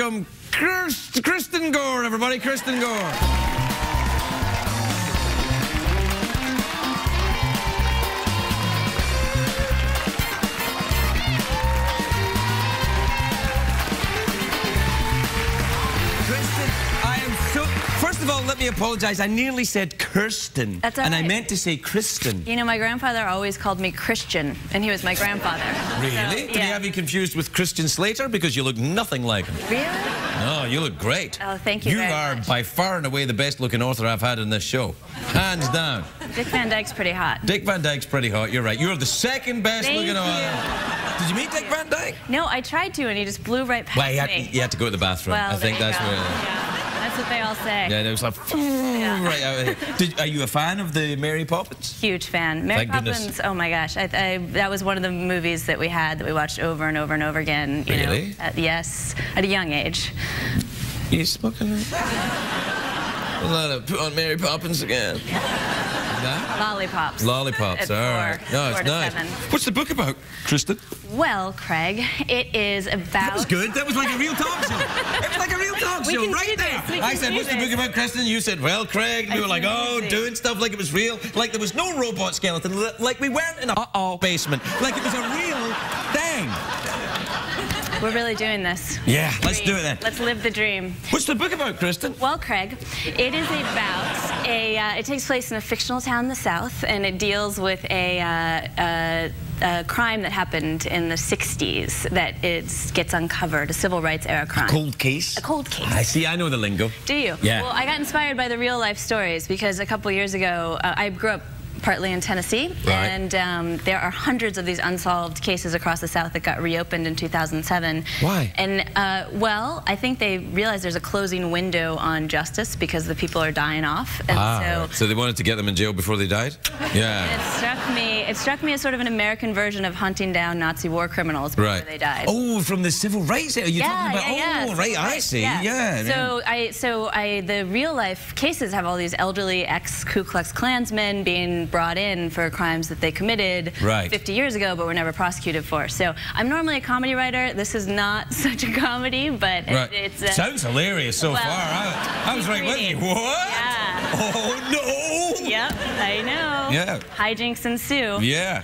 welcome Kristen Gore, everybody. Kristen Gore. Kristen, I am so... First of all, let me apologize. I nearly said Kirsten. That's all right. And I meant to say Kristen. You know, my grandfather always called me Christian, and he was my grandfather. Really? So, yeah. Did he have you confused with Christian Slater? Because you look nothing like him. Really? No, you look great. Oh, thank you. You are by far and away the best looking author I've had in this show. Hands down. Dick Van Dyke's pretty hot. Dick Van Dyke's pretty hot, you're right. You're the second best looking author. Did you meet Dick Van Dyke? No, I tried to, and he just blew right past me. You had to go to the bathroom. Well, I think that's where. Yeah, that's what they all say. Yeah, it was like right out of here. Are you a fan of the Mary Poppins? Huge fan. Mary Poppins, oh my gosh. That was one of the movies that we had that we watched over and over and over again. You really? Know, yes, at a young age. You smoking? A lot of put on Mary Poppins again. No? Lollipops. Lollipops, all right. No, it's nice. What's the book about, Kristen? Well, Craig, it is about... That was good. That was like a real talk show. It was like a real talk show right there. I said, what's the book about, Kristen? You said, well, Craig. And we were like, oh, doing stuff like it was real. Like there was no robot skeleton. Like we weren't in a basement. Like it was a real thing. We're really doing this. Yeah, let's do it then. Let's live the dream. What's the book about, Kristen? Well, Craig, it is about a... it takes place in a fictional town in the South, and it deals with a crime that happened in the 60s that it gets uncovered, a civil rights era crime. A cold case? A cold case. I see, I know the lingo. Do you? Yeah. Well, I got inspired by the real life stories because a couple years ago, I grew up partly in Tennessee, and there are hundreds of these unsolved cases across the South that got reopened in 2007. Why? And, well, I think they realized there's a closing window on justice because the people are dying off. And so they wanted to get them in jail before they died? Yeah. It struck me as sort of an American version of hunting down Nazi war criminals before they died. Oh, from the civil rights era? You're talking about, right, I see, So the real-life cases have all these elderly ex-Ku Klux Klansmen being brought in for crimes that they committed 50 years ago but were never prosecuted for. So I'm normally a comedy writer. This is not such a comedy, but it's... sounds hilarious so far. I was right with you. What? Yeah. Oh, no! Yep, I know. Yeah. Hijinks ensue. Yeah.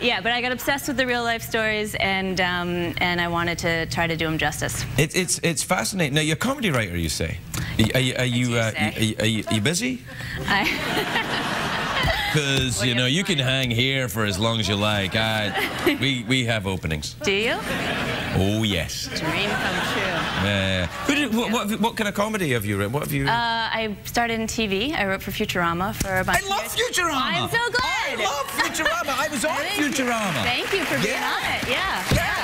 Yeah, but I got obsessed with the real-life stories, and I wanted to try to do them justice. It's fascinating. Now, you're a comedy writer, you say. Are you busy? Because, you know, you can hang here for as long as you like. We have openings. Do you? Oh, yes. Dream come true. What kind of comedy have you written? What have you... I started in TV. I wrote for Futurama for about... I love Futurama! I'm so glad! I love Futurama! I was on Futurama! Thank you for being on it,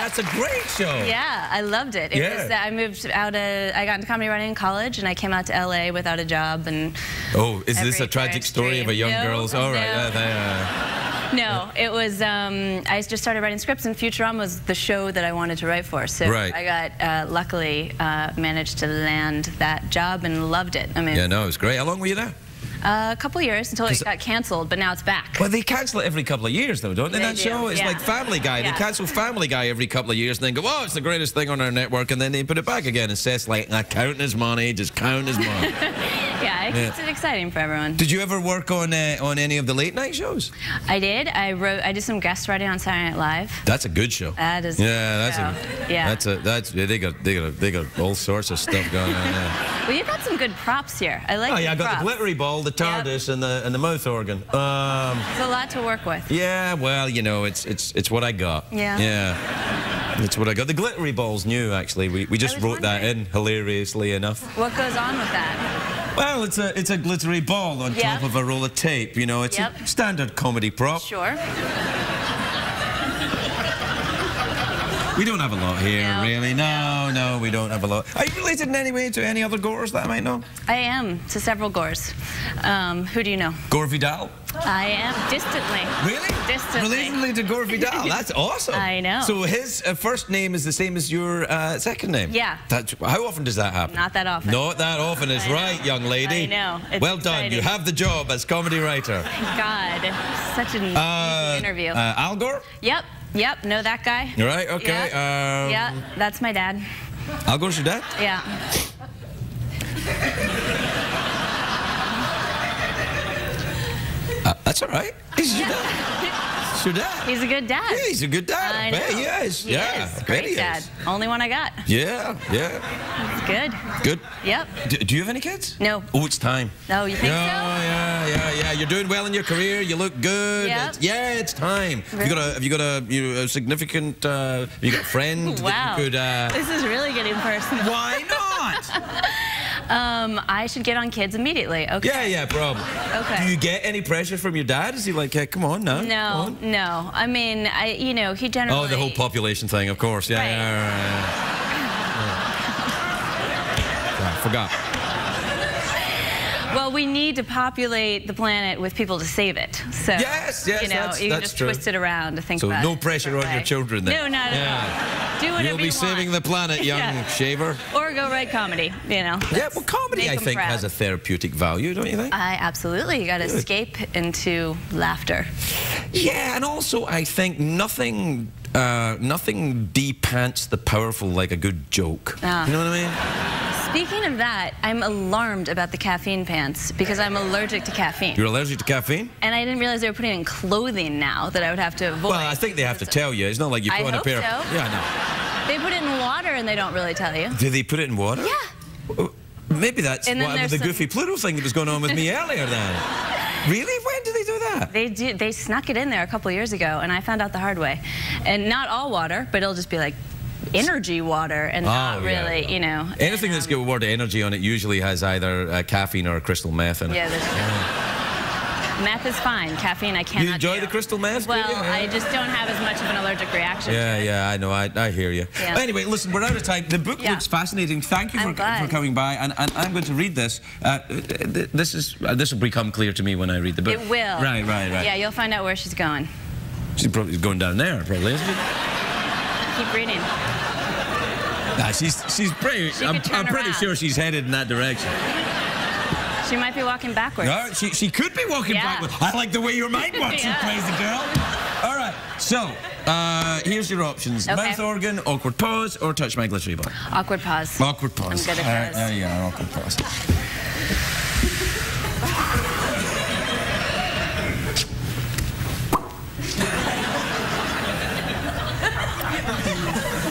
that's a great show! Yeah, I loved it. It was, I moved out of... I got into comedy writing in college, and I came out to L.A. without a job, and... Oh, is this a tragic story of a young girl's... All right, No, it was, I just started writing scripts, and Futurama was the show that I wanted to write for. So I got, luckily, managed to land that job and loved it. I mean, yeah, no, it was great. How long were you there? A couple of years until it got cancelled, but now it's back. Well, they cancel it every couple of years, though, don't they? That show is like Family Guy. They cancel Family Guy every couple of years and then go, oh, it's the greatest thing on our network, and then they put it back again and says, like, count his money, just count his money. It's exciting for everyone. Did you ever work on any of the late-night shows? I did. I did some guest writing on Saturday Night Live. That's a good show. That is. Yeah, they got all sorts of stuff going on there. Well, you've got some good props here. I like. Oh yeah, I got the glittery ball, the TARDIS, and the mouth organ. It's a lot to work with. Yeah, well, you know, it's what I got. Yeah. Yeah. It's what I got. The glittery ball's new, actually. We just wrote that in, hilariously enough. What goes on with that? Well, it's a glittery ball on top of a roll of tape, you know. It's a standard comedy prop. Sure. We don't have a lot here, really. No, we don't have a lot. Are you related in any way to any other Gores that I might know? I am, to several Gores. Who do you know? Gore Vidal. I am, distantly. Really? Distantly. Relatedly to Gore Vidal. That's awesome. I know. So his first name is the same as your second name? Yeah. How often does that happen? Not that often. Not that often is right, young lady. I know. It's well exciting. Done. You have the job as comedy writer. Thank God. Such an amazing interview. Al Gore? Yep. Know that guy. Right, okay. Yeah, that's my dad. Al Gore's your dad? Yeah. That's all right. He's your dad. He's your dad. He's a good dad. Yeah, he's a good dad. I bet he is. He is. Great dad. Only one I got. Yeah, yeah. He's good. Good? Yep. Do you have any kids? No. Oh, it's time. Oh, you think so? Yeah, yeah, yeah. You're doing well in your career. You look good. Yep. It's time. Really? Have you got a significant, have you got a friend? Wow. That you could, this is really getting personal. Why not? I should get on kids immediately. Okay. Yeah, yeah, probably. Okay. Do you get any pressure from your dad? Is he like, hey, come on now? No, no. I mean, you know, he generally... Oh, the whole population thing, of course. Yeah, right. Yeah. I forgot. Well, we need to populate the planet with people to save it. So, yes, yes, you know, you can just twist it around to think about it. So no pressure on your children then. No, not at all. Do whatever you want. You'll be saving the planet, young shaver. Or go write comedy, you know. Yeah, well, comedy, I think, has a therapeutic value, don't you think? Absolutely. You got to escape into laughter. Yeah, and also, I think nothing de-pants the powerful like a good joke. You know what I mean? Speaking of that, I'm alarmed about the caffeine pants because I'm allergic to caffeine. You're allergic to caffeine? And I didn't realize they were putting in clothing now that I would have to avoid. Well, I think they have to tell you. It's not like you put on a pair of... Yeah, I know. They put it in water and they don't really tell you. Do they put it in water? Yeah. Well, maybe that's why the goofy Pluto thing that was going on with me earlier then. Really? When did they do that? They snuck it in there a couple years ago and I found out the hard way. And not all water, but it'll just be like... energy water and not really, you know. Anything that's got word energy on it usually has either caffeine or crystal meth in it. Yeah, meth is fine. Caffeine, I cannot. You enjoy the crystal meth? Well, I just don't have as much of an allergic reaction to it. Yeah, I know. I hear you. Yeah. Anyway, listen, we're out of time. The book looks fascinating. Thank you for coming by, and I'm going to read this. This will become clear to me when I read the book. It will. Right, right, right. Yeah, you'll find out where she's going. She's probably going down there, probably, isn't she? Keep reading. Nah, she's pretty. I'm pretty sure she's headed in that direction. She might be walking backwards. No, she could be walking backwards. I like the way your mind works, you crazy girl. All right, so here's your options: mouth organ, awkward pause, or touch my glittery button. Awkward pause. Awkward pause. I'm good at this. There you are. Awkward pause.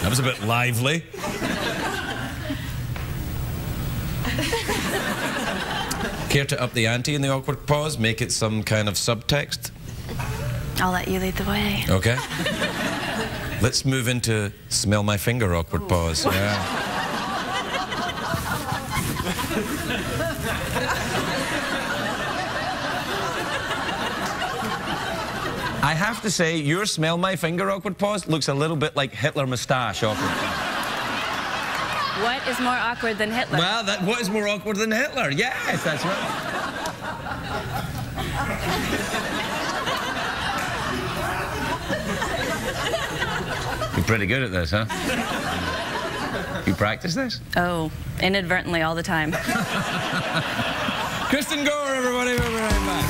That was a bit lively. Care to up the ante in the awkward pause? Make it some kind of subtext? I'll let you lead the way. Okay. Let's move into smell my finger awkward pause. Yeah. I have to say, your smell my finger awkward pause looks a little bit like Hitler moustache awkward pause. What is more awkward than Hitler? Well, what is more awkward than Hitler? Yes, that's right. You're pretty good at this, huh? You practice this? Oh, inadvertently all the time. Kristen Gore, everybody, we'll be right back.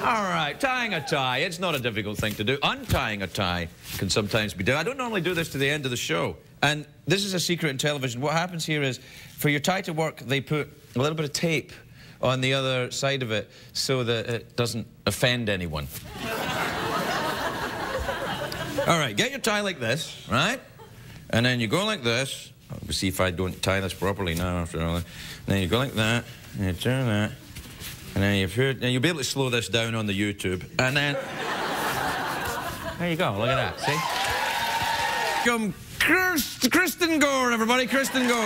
All right, tying a tie, it's not a difficult thing to do. Untying a tie can sometimes be done. I don't normally do this to the end of the show, and this is a secret in television. What happens here is, for your tie to work, they put a little bit of tape on the other side of it so that it doesn't offend anyone. All right, get your tie like this, right? And then you go like this. We'll see if I don't tie this properly now after all. And then you go like that, and you turn that. And then you'll be able to slow this down on the YouTube. And then... there you go, look at that, see? Come, Kristen Gore, everybody, Kristen Gore.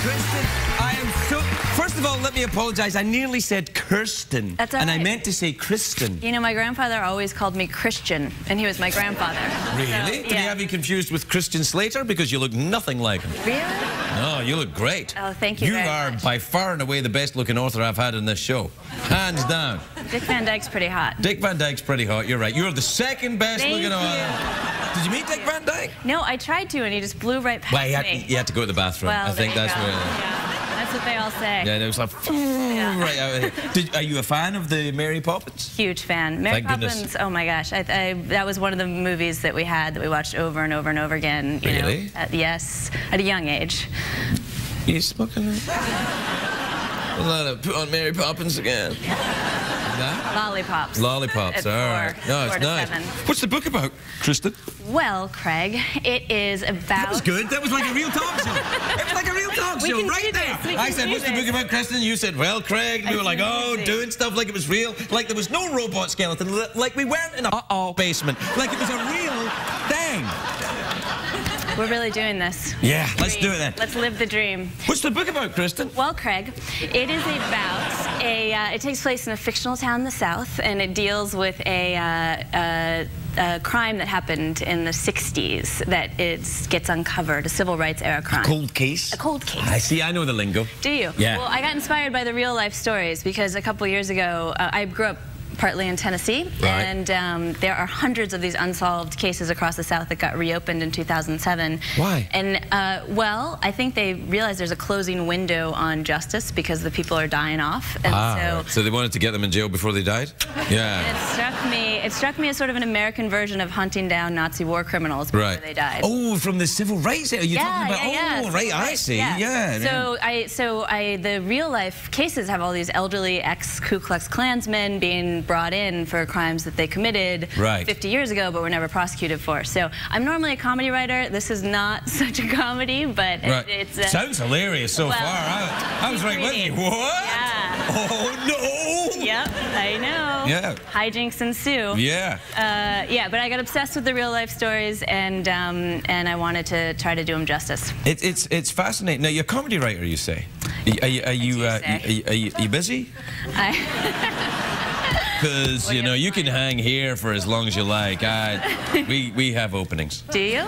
Kristen, I am so... First of all, let me apologize. I nearly said Kirsten. That's all right. I meant to say Kristen. You know, my grandfather always called me Christian, and he was my grandfather. Really? So, did he have you confused with Christian Slater? Because you look nothing like him. Really? No, you look great. Oh, thank you. You are by far and away the best-looking author I've had in this show. Hands down. Dick Van Dyke's pretty hot. Dick Van Dyke's pretty hot, you're right. You're the second best-looking author. Did you meet Dick Van Dyke? No, I tried to, and he just blew right past me. You had to go to the bathroom. Well, I think that's where... That's what they all say. Yeah, it was like... Right out of here. Are you a fan of the Mary Poppins? Huge fan. Mary Poppins, goodness. Oh my gosh. that was one of the movies that we had that we watched over and over and over again. You know, yes, at a young age. You smoking? A lot of put on Mary Poppins again. No? Lollipops. Lollipops, all right. No, it's nice. What's the book about, Kristen? Well, Craig, it is about... That was good. That was like a real talk show. It was like a real talk show right there. I said, what's the book about, Kristen? You said, well, Craig. And we were like, oh, doing stuff like it was real. Like there was no robot skeleton. Like we weren't in a basement. Like it was a real thing. We're really doing this. Yeah, let's do it then. Let's live the dream. What's the book about, Kristen? Well, Craig, it is about a... it takes place in a fictional town in the South, and it deals with a crime that happened in the 60s that gets uncovered, a civil rights era crime. A cold case? A cold case. I see, I know the lingo. Do you? Yeah. Well, I got inspired by the real-life stories because a couple years ago, I grew up partly in Tennessee, and there are hundreds of these unsolved cases across the South that got reopened in 2007. Why? And, well, I think they realized there's a closing window on justice because the people are dying off. And so they wanted to get them in jail before they died? Yeah. It struck me as sort of an American version of hunting down Nazi war criminals before they died. Oh, from the civil rights era? You're talking about, oh, right, I see, So the real-life cases have all these elderly ex-Ku Klux Klansmen being brought in for crimes that they committed 50 years ago but were never prosecuted for. So I'm normally a comedy writer. This is not such a comedy, but it's... sounds hilarious so far. I was right with you. What? Yeah. Oh, no! Yep, I know. Yeah. Hijinks ensue. Yeah. Yeah, but I got obsessed with the real-life stories, and I wanted to try to do them justice. It's fascinating. Now, you're a comedy writer, you say. Are you busy? Because, you know, you can hang here for as long as you like. We have openings. Do you?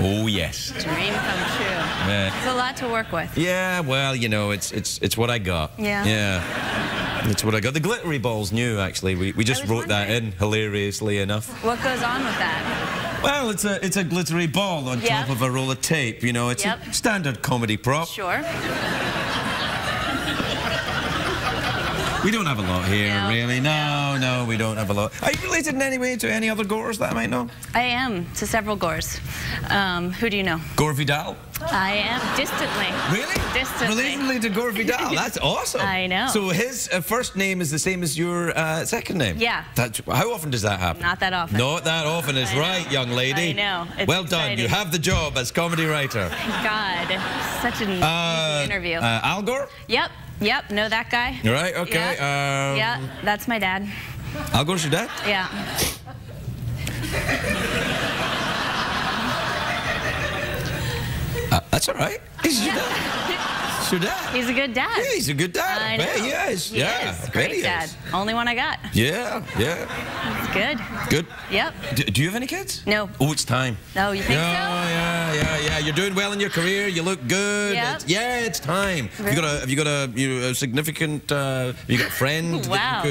Oh, yes. Dream come true. Yeah. It's a lot to work with. Yeah, well, you know, it's what I got. Yeah. Yeah. It's what I got. The glittery ball's new, actually. We just wrote that in, hilariously enough. What goes on with that? Well, it's a glittery ball on top of a roll of tape. You know, it's a standard comedy prop. Sure. We don't have a lot here, really. No, we don't have a lot. Are you related in any way to any other Gores that I might know? I am, to several Gores. Who do you know? Gore Vidal. I am, distantly. Really? Distantly. Relationally to Gore Vidal. That's awesome. I know. So his first name is the same as your second name? Yeah. How often does that happen? Not that often. Not that often is right, young lady. I know. It's well exciting. Done. You have the job as comedy writer. Thank God. Such an easy interview. Al Gore? Yep, know that guy. Right, okay. Yeah, that's my dad. Al Gore's your dad? Yeah. That's all right. He's your dad. He's your dad. He's a good dad. Yeah, he's a good dad. I know. He is. He is. Great dad. Only one I got. Yeah. He's good. Good? Yep. Do you have any kids? No. Oh, it's time. Oh, you think so? Yeah. You're doing well in your career. You look good. Yep. It's time. Really? Have you got a significant, have you got a friend? Wow. That you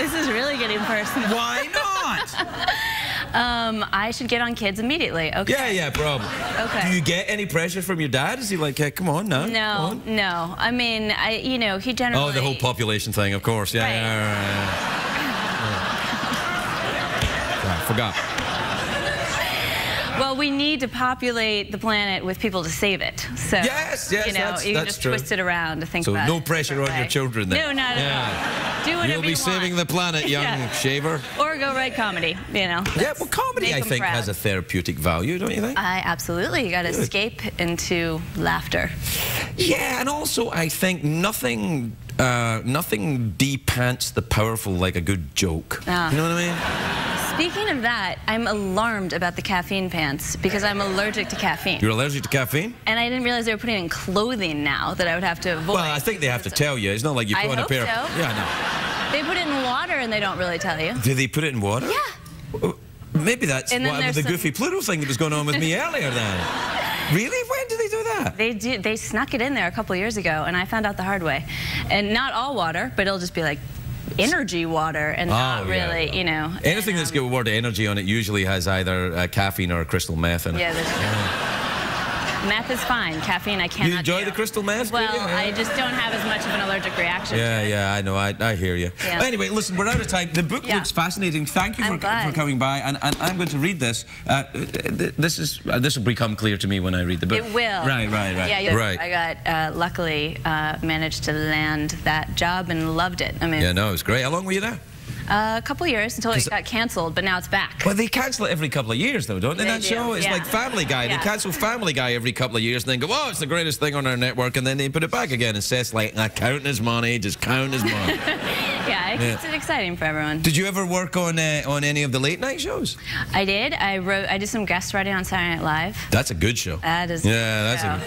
could, this is really getting personal. Why not? I should get on kids immediately. Okay. Yeah, problem. Okay. Do you get any pressure from your dad? Is he like, hey, come on now? No. I mean, you know, he generally... Oh, the whole population thing, of course. Yeah, I forgot. Well, we need to populate the planet with people to save it. So, yes, you know, you can just twist it around to think about it. So no pressure on your children then. No, not at all. Do whatever you want. Saving the planet, young shaver. Or go write comedy, you know. Yeah, well, comedy, I think, has a therapeutic value, don't you think? Absolutely. You got to escape into laughter. Yeah, and also, I think nothing de-pants the powerful like a good joke. You know what I mean? Speaking of that, I'm alarmed about the caffeine pants because I'm allergic to caffeine. You're allergic to caffeine? And I didn't realize they were putting it in clothing now that I would have to avoid. Well, I think they have to tell you. It's not like you put in a pair of... Yeah, I know. They put it in water and they don't really tell you. Do they put it in water? Yeah. Maybe that's what, the goofy Pluto thing that was going on with me earlier then. Really? When do they do that? They do. They snuck it in there a couple of years ago, and I found out the hard way. And not all water, but it'll just be like energy water, and not really, you know. Anything that's got the word energy on it usually has either caffeine or crystal meth in it. Yeah, meth is fine. Caffeine, I cannot. You enjoy the crystal meth? Well, I just don't have as much of an allergic reaction. Yeah, yeah, I know. I hear you. Yeah. Anyway, listen, we're out of time. The book looks fascinating. Thank you for coming by, and I'm going to read this. This will become clear to me when I read the book. It will. Right. Yeah, I got luckily managed to land that job and loved it. I mean, yeah, no, it was great. How long were you there? A couple of years until it got cancelled, but now it's back. Well, they cancel it every couple of years, though, don't they? That show is like Family Guy. Yeah. They cancel Family Guy every couple of years and then go, oh, it's the greatest thing on our network, and then they put it back again. And Seth's like, counting his money, just counting his money. It's exciting for everyone. Did you ever work on any of the late-night shows? I did. I did some guest writing on Saturday Night Live. That's a good show. That is. Yeah,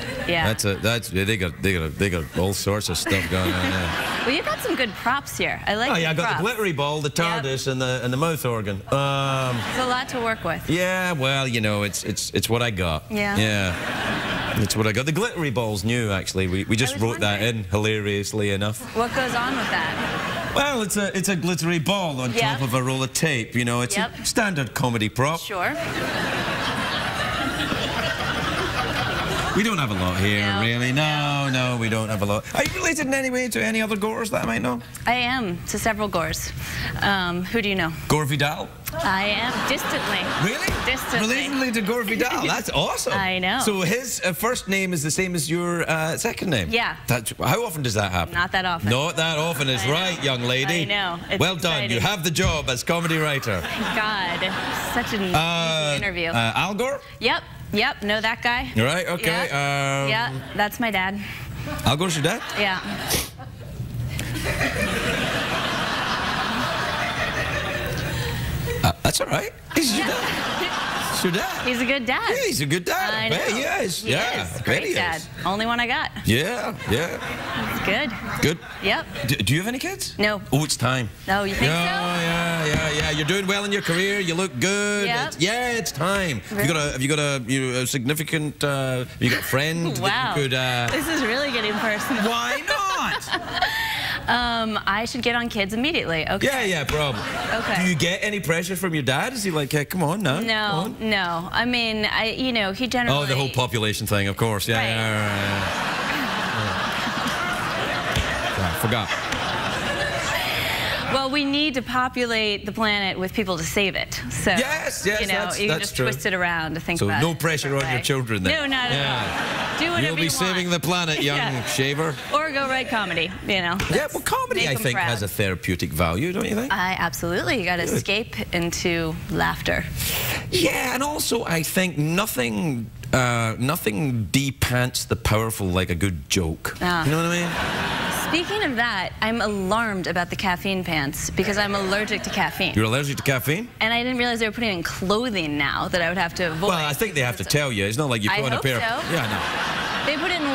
they got all sorts of stuff going on there. Well, you've got some good props here. I like. Oh yeah, I got the glittery ball, the TARDIS, and the mouth organ. It's a lot to work with. Yeah, well, you know, it's what I got. Yeah. Yeah. It's what I got. The glittery ball's new, actually. We just wrote that in, hilariously enough. What goes on with that? Well, it's a glittery ball on top of a roll of tape, you know. It's a standard comedy prop. Sure. We don't have a lot here, really. No, we don't have a lot. Are you related in any way to any other Gores that I might know? I am, to several Gores. Who do you know? Gore Vidal. I am, distantly. Really? Distantly. Relatedly to Gore Vidal. That's awesome. I know. So his first name is the same as your second name? Yeah. How often does that happen? Not that often. Not that often is right, young lady. I know. It's well exciting. Done. You have the job as comedy writer. Thank God. Such an amazing interview. Al Gore? Yep. Know that guy? Right, okay. Yeah, that's my dad. Al Gore's your dad? Yeah. That's all right. He's your dad. He's your dad. He's a good dad. Yeah, he's a good dad. I bet he is. He is. Great dad. Only one I got. Yeah. It's good. Good. Yep. Do you have any kids? No. Oh, it's time. No, you think so? Yeah. You're doing well in your career. You look good. Yep. It's time. Really? Have you got a significant? Have you got a friend? Wow. That you could, this is really getting personal. Why not? I should get on kids immediately. Okay. Yeah, probably. Okay. Do you get any pressure from your dad? Is he like, hey, come on now? No. I mean, you know, he generally... Oh, the whole population thing, of course. Yeah, right. I forgot. Well, we need to populate the planet with people to save it. So, yes, you know, you can just twist it around to think about it. So no pressure on your children then. No, not at all. Do whatever you want. Saving the planet, young shaver. Or go write comedy, you know. Yeah, well, comedy, I think, has a therapeutic value, don't you think? Absolutely. You got to escape into laughter. Yeah, and also, I think nothing de-pants the powerful like a good joke. You know what I mean? Speaking of that, I'm alarmed about the caffeine pants because I'm allergic to caffeine. You're allergic to caffeine? And I didn't realize they were putting it in clothing now that I would have to avoid. Well, I think they have to tell you. It's not like you put in a pair of... Yeah, I know. They put it in...